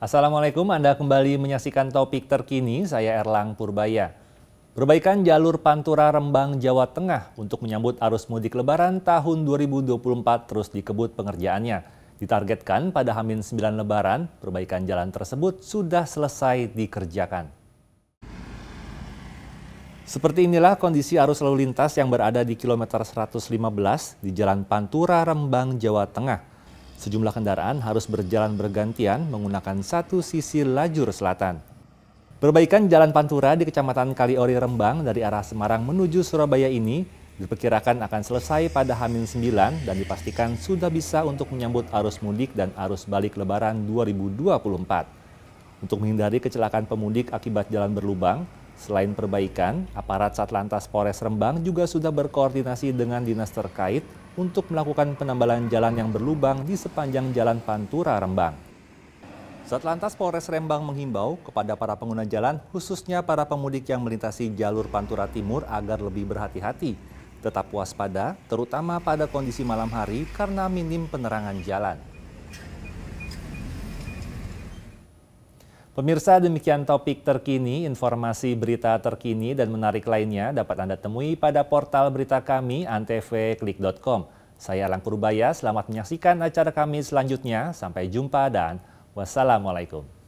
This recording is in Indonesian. Assalamualaikum, Anda kembali menyaksikan topik terkini, saya Erlang Purbaya. Perbaikan jalur Pantura Rembang, Jawa Tengah untuk menyambut arus mudik Lebaran tahun 2024 terus dikebut pengerjaannya. Ditargetkan pada H-9 Lebaran, perbaikan jalan tersebut sudah selesai dikerjakan. Seperti inilah kondisi arus lalu lintas yang berada di kilometer 115 di Jalan Pantura Rembang, Jawa Tengah. Sejumlah kendaraan harus berjalan bergantian menggunakan satu sisi lajur selatan. Perbaikan Jalan Pantura di Kecamatan Kaliori Rembang dari arah Semarang menuju Surabaya ini diperkirakan akan selesai pada H-9 dan dipastikan sudah bisa untuk menyambut arus mudik dan arus balik Lebaran 2024. Untuk menghindari kecelakaan pemudik akibat jalan berlubang, selain perbaikan, aparat Satlantas Polres Rembang juga sudah berkoordinasi dengan dinas terkait untuk melakukan penambalan jalan yang berlubang di sepanjang Jalan Pantura Rembang. Satlantas Polres Rembang menghimbau kepada para pengguna jalan, khususnya para pemudik yang melintasi jalur Pantura Timur agar lebih berhati-hati, tetap waspada, terutama pada kondisi malam hari karena minim penerangan jalan. Pemirsa, demikian topik terkini, informasi berita terkini dan menarik lainnya dapat Anda temui pada portal berita kami antvklik.com. Saya Erlang Purbaya, selamat menyaksikan acara kami selanjutnya. Sampai jumpa dan wassalamualaikum.